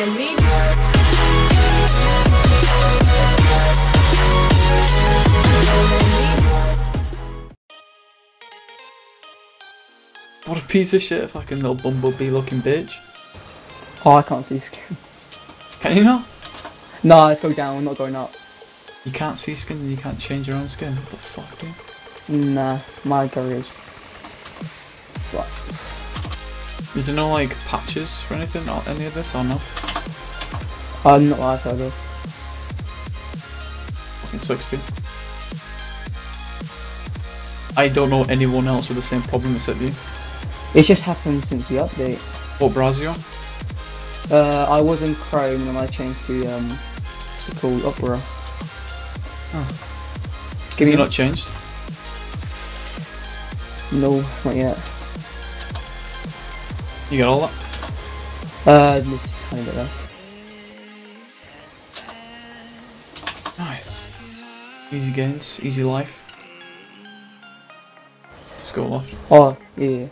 and read. What a piece of shit, fucking little bumblebee looking bitch. Oh, I can't see skins. Can you not? No, let's go down, we're not going up. You can't see skins and you can't change your own skin? What the fuck, dude? Nah, my go is... Fuck. Is there no like patches for anything or any of this or no? I'm not like that though. Fucking sucks, dude. I don't know anyone else with the same problem except you. It's just happened since the update. What browser you on? I was in Chrome and I changed to what's it called? Opera. Oh. Give me it not changed? No, not yet. You got all that? Just tiny bit left. Nice. Easy gains, easy life. Let's go left. Oh, yeah.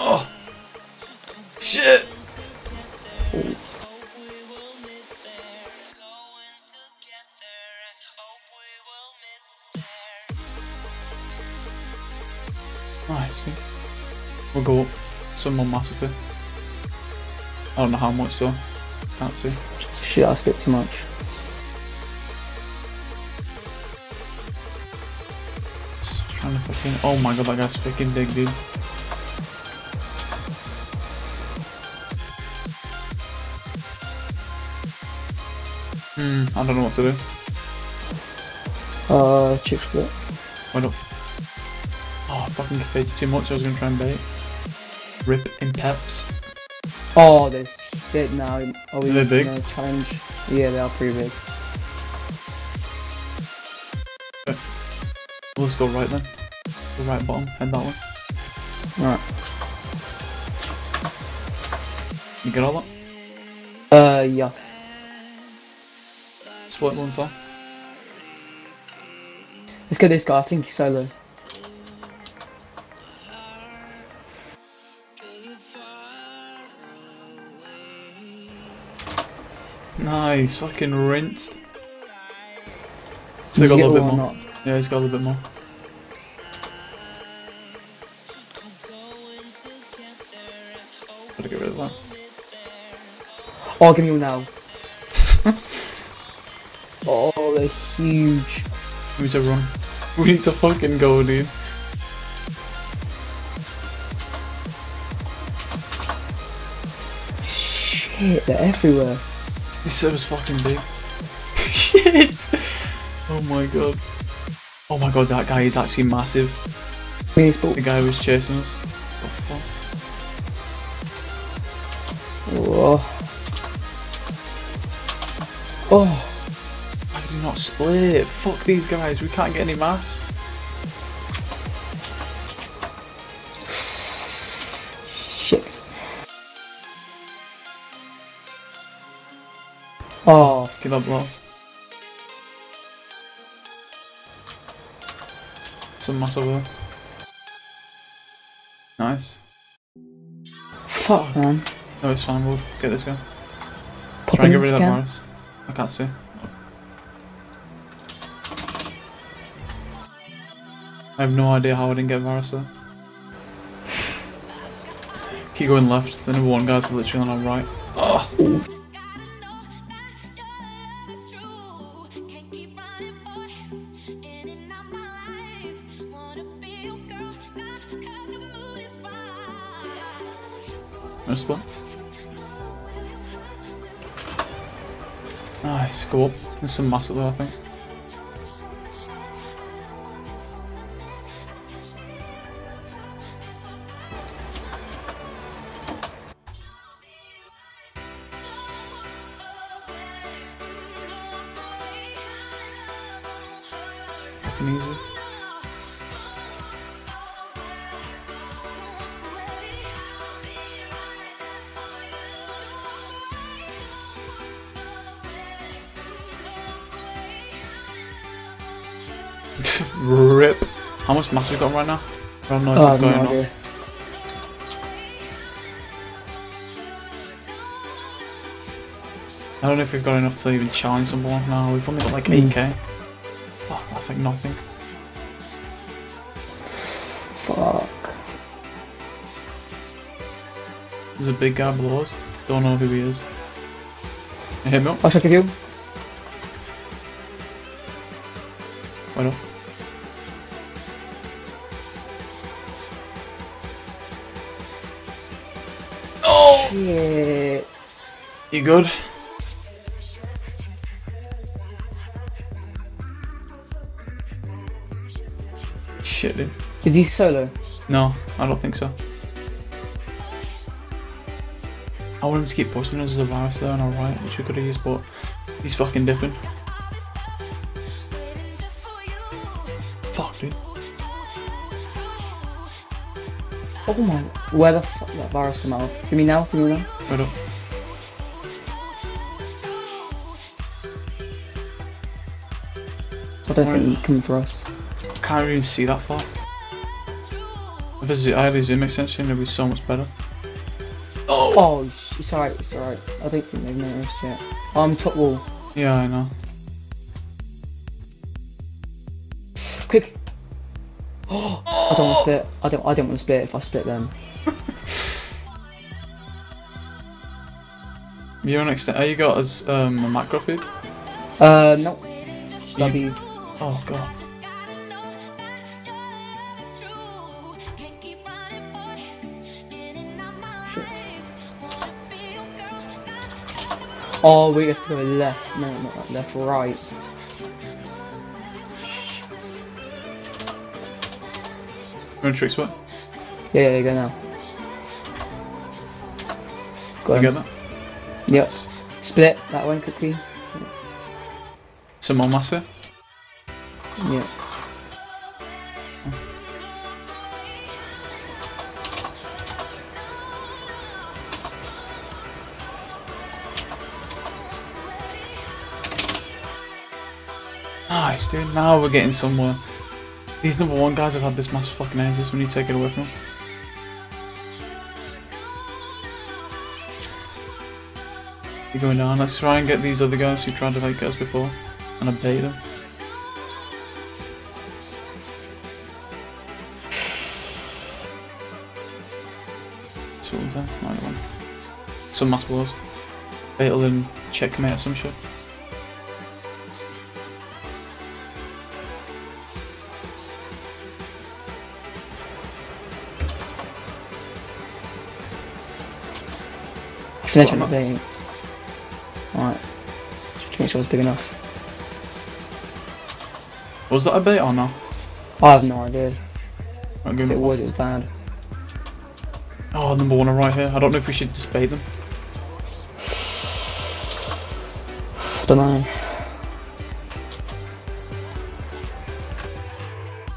Oh! Shit! Oh. Nice, dude. We'll go up. Some more massacre. I don't know how much though. Can't see. Shit, that's a bit too much. Just trying to fucking. Oh my god, that guy's freaking big, dude. I don't know what to do. Chick split. Why not? Oh, I fucking faded too much, I was gonna try and bait. Rip in peps. Oh, they're shit now. Are we big? Challenge? Yeah, they are pretty big. Okay. Well, let's go right then. The right bottom, head that way. Alright. You get all that? Yeah. Split one time. Let's get this guy, I think he's solo. Nice, fucking rinsed. So he got a little bit more. Not? Yeah, he's got a little bit more. Gotta get rid of that. Oh, give me one now. Oh, they're huge. We need to run. We need to fucking go, dude. Shit, they're everywhere. This server's fucking big. Shit! Oh my god. Oh my god, that guy is actually massive. The guy was chasing us. What the fuck? Oh. Oh. Not split. Fuck these guys. We can't get any mass. Shit. Oh, give up, bro. Some mass over. Nice. Fuck, man. No, it's fine. We'll get this guy. Try and get rid of that Morris. I can't see. I have no idea how I didn't get Varus there. Keep going left, the number one guys are literally on our right. Oh. Nice spot. Nice, go up. There's some mass up there, I think. Easy. Rip. How much mass we got right now? I don't know if I'm going no idea. I don't know if we've got enough to even challenge someone now. We've only got like 8k. Fuck, that's like nothing. Fuck. There's a big guy below us. Don't know who he is. Can you hit me up? I'll check with you. Why not? Oh! Shit. You good? Shit, dude. Is he solo? No, I don't think so. I want him to keep pushing us as a virus there and alright, which we could have used, but he's fucking dipping. Fuck, dude. Oh my. Where the fuck that virus come out of? Give me now, give me now. Right up. I don't think he's coming for us. I can't even see that far. If I had a zoom extension, it would be so much better. Oh! Oh, it's alright, it's alright. I don't think they've noticed yet. I'm top wall. Yeah, I know. Quick! Oh! I don't want to split. I don't want to split if I split them. You're on extent. Are you got as a macro feed? No. You... Oh god. Shit. Oh, we have to go left. No, not that left, right. You want to trick sweat? Yeah, yeah, go now. Go on. You got that? Yep. Yes. Split that one quickly. Some more mass here? Yeah. Nice, dude. Now we're getting somewhere. These number one guys have had this mass fucking ages. We need to take it away from them. You're going down. Let's try and get these other guys who tried to fight us before. And I bait him. Some mass blows. Bait them, checkmate or some shit. Alright. Just to make sure it's big enough. Was that a bait or no? I have no idea. Right, if it was, it was bad. Oh, number one are right here. I don't know if we should just bait them. I don't know.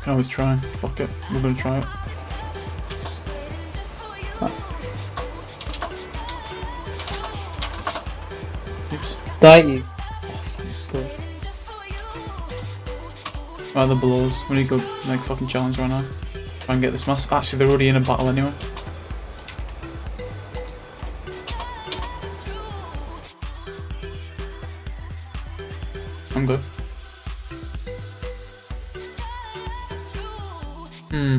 Can always try. Fuck it. We're gonna try it. Oh. Oops. Don't you? Right, they're below us. We need to go make a fucking challenge right now. Try and get this mass. Actually, they're already in a battle anyway. I'm good. Hmm.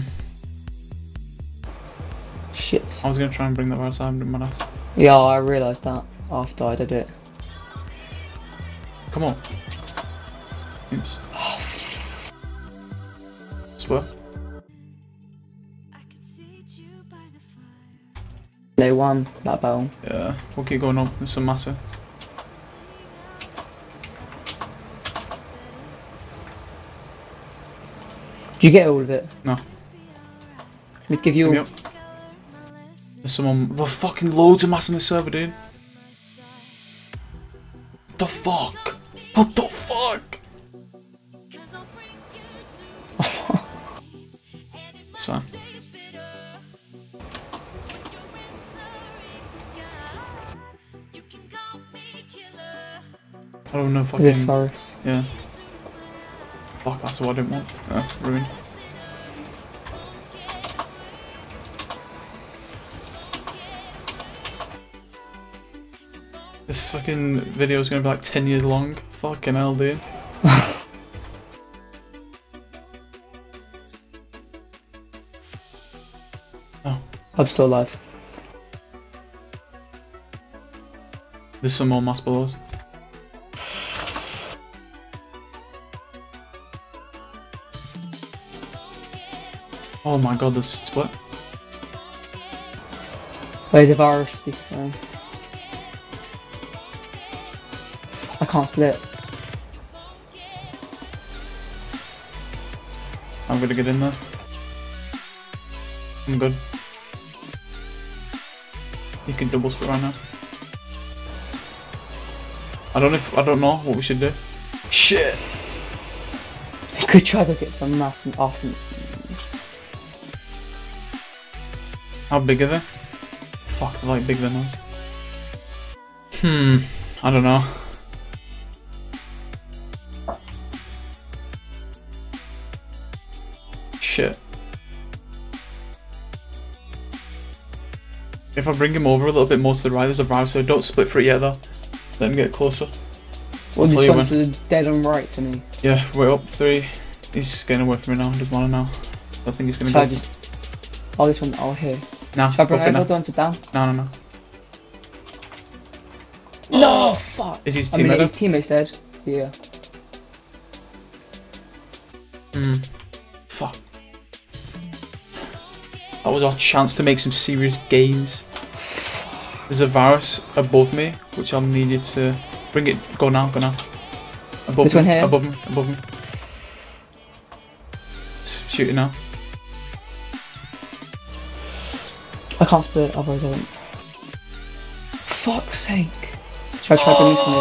Shit. I was gonna try and bring that right side, didn't I? Yeah, I realised that after I did it. Come on. Oops. Swear. They won that battle. Yeah, we'll keep going on. There's some matter. Did you get all of it? No. Let me give you all. There's someone. There's fucking loads of mass in the server, dude. What the fuck? What the fuck? It's fine. I don't know if I can. Yeah. Fuck, that's what I didn't want. Oh, ruined. This fucking video is going to be like 10 years long. Fucking hell, dude. Oh. I'm still alive. There's some more mass blows. Oh my god, there's split. Wait, the virus speaker. I can't split. I'm gonna get in there. I'm good. You can double split right now. I don't know what we should do. Shit! I could try to get some mass and off. How big are they? Fuck, they're like bigger than us. I don't know. Shit. If I bring him over a little bit more to the right, there's a virus, so don't split for it yet though. Let him get closer. Well, this one's to the dead and right to me. Yeah, we're up 3. He's getting away from me now, he doesn't want to know. I think he's going to go. Oh, this one out here. Nah, should I bring another one to down? No. No, fuck! Is his teammate dead? His teammate's dead. Yeah. Fuck. That was our chance to make some serious gains. There's a virus above me, which I'll need you to bring it. Go now. Above this me. One here? Above me. Shoot it now. I can't split, otherwise I won't. Fuck's sake. Should I try to this one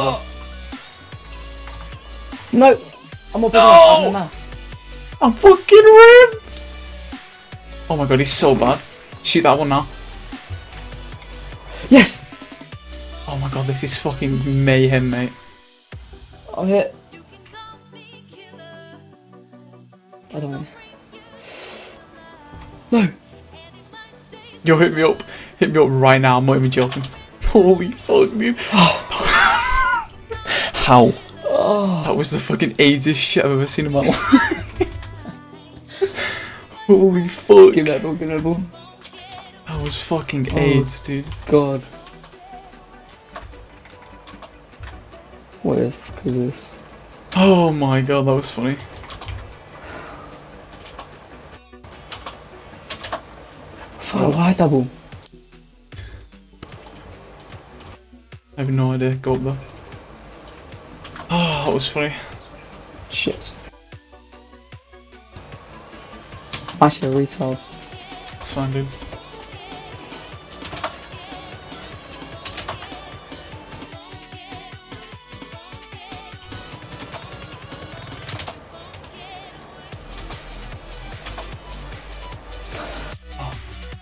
over? No! I'm up on the mass. I'm fucking ripped! Oh my god, he's so bad. Shoot that one now. Yes! Oh my god, this is fucking mayhem, mate. I'm hit. I don't know. No! Yo, hit me up right now, I'm not even joking. Holy fuck, dude. How? Oh. That was the fucking ageist shit I've ever seen in my life. Holy fuck. Give that ball. That was fucking AIDS, dude. God. What the fuck is this? Oh my god, that was funny. Oh, why double? I have no idea. Go up there. Oh, that was funny. Shit. I should retail. It's fine, dude.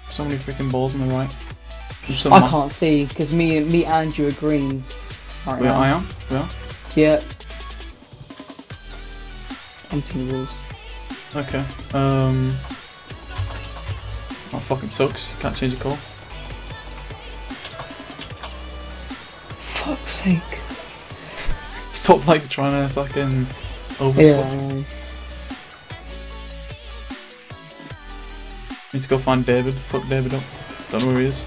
So many freaking balls on the right. I can't see because me and you are green. Right now. I am? Yeah. Yeah. I'm to the rules. Okay. That fucking sucks. Can't change the call. Fuck's sake. Stop like trying to fucking overspot. Yeah. Need to go find David. Fuck David up. Don't know where he is.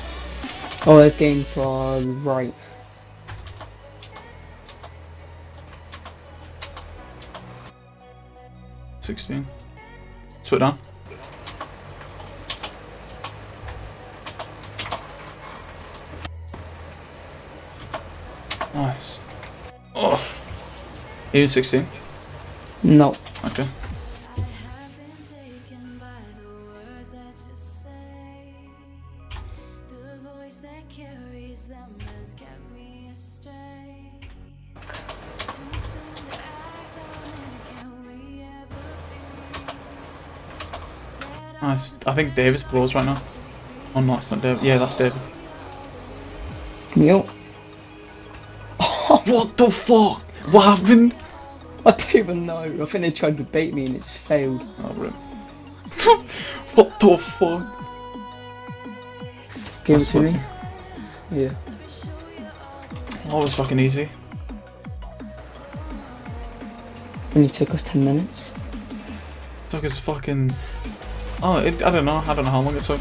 Oh, there's games to our right. Split down. Nice. Oh. Are you 16? No. Okay. Nice. I think Davis blows right now. Oh no, it's not David. Yeah, that's David. Can you? What the fuck? What happened? I don't even know. I think they tried to bait me and it just failed. Oh, what the fuck? Give it to me. Yeah. That was fucking easy. Only took us 10 minutes. It took us fucking... Oh, I don't know. I don't know how long it took.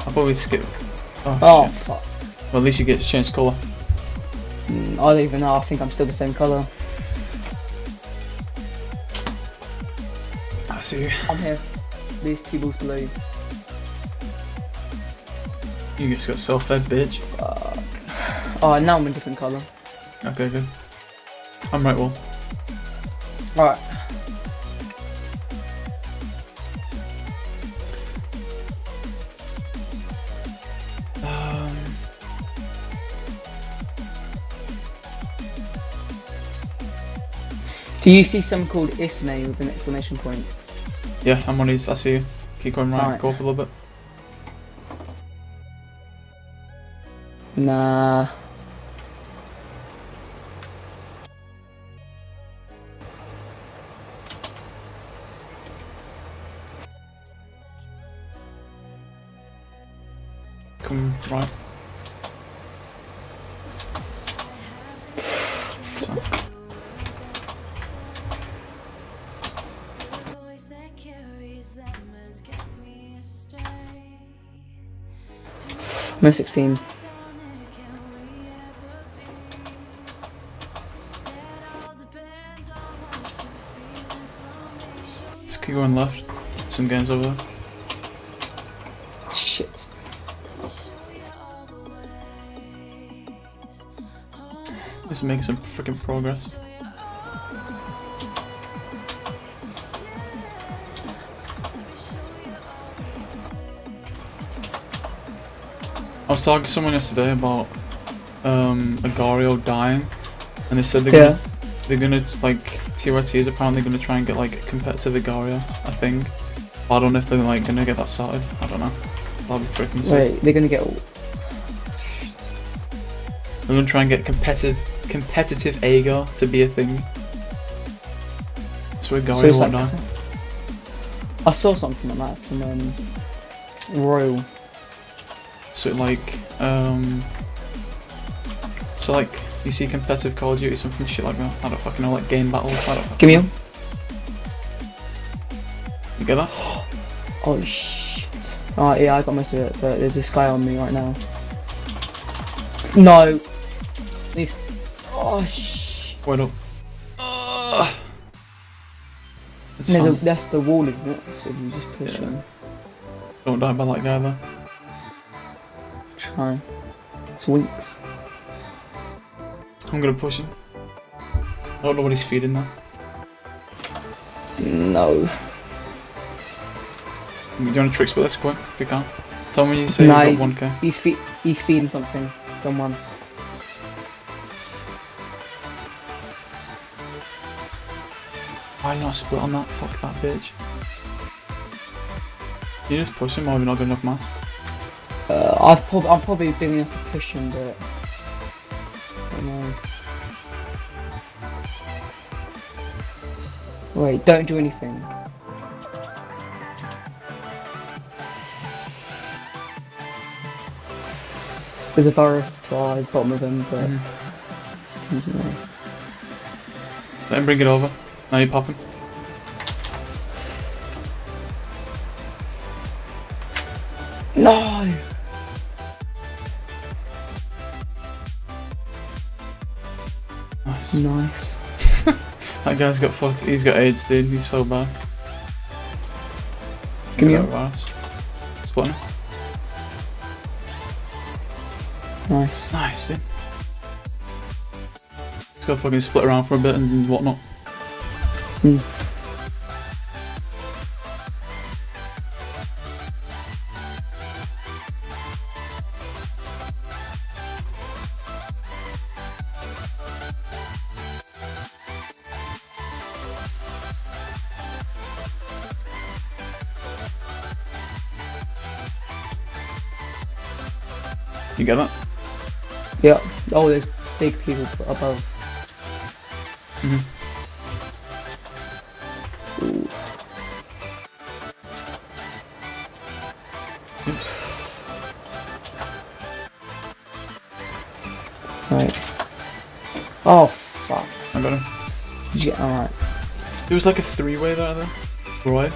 I've always skipped. Oh shit. Fuck. Well, at least you get to change colour. I don't even know. I think I'm still the same colour. I see you. I'm here. These 2 balls below you. You just got self-fed, bitch. Fuck. Oh, now I'm a different colour. Okay, good. I'm right wall. Alright. Do you see something called Ismay with an exclamation point? Yeah, I'm on his. I see you. Keep going right, go up a little bit. Nah. Come right. So. I'm 16. Let's keep going left. Some guns over there. Shit. This is making some freaking progress. I was talking to someone yesterday about Agar.io dying, and they said they're gonna like TYT is apparently gonna try and get like a competitive Agar.io, I think. But I don't know if they're like gonna get that started. I don't know. That'll be freaking sick. Wait, they're gonna get. They're gonna try and get competitive Agar to be a thing. So Agar.io won't die. I saw something like that from Royal. So like, you see competitive Call of Duty, something shit like that. I don't fucking know, like game battles. I don't. Give me one. You get that? Oh shit! Alright, yeah, I got most of it, but there's this guy on me right now. No. He's. Oh shit. Wait up. That's the wall, isn't it? So you just push him. Don't die by that guy though. Hi. It's Winx. I'm gonna push him. I don't know what he's feeding now. No. Do you want to trick split this quick if you can? Tell me you say nah, you got 1k. He's feeding something. Someone. Why not split on that? Fuck that bitch. You just push him or have you not got enough mass? I'm probably big enough to push him, but I don't know. Wait, don't do anything. There's a virus to our bottom of him, but let him bring it over. Now you're popping. No. Nice. Nice. That guy's got he's got AIDS, dude. He's so bad. Give me that. Spot him. Nice. Nice, dude. Let's go fucking split around for a bit and whatnot. Mm. You get that? Yeah. Oh, there's big people above. Mm-hmm. Oops. Right. Oh, fuck. I got him. Did you get... Alright. It was like a three-way, though. Roy.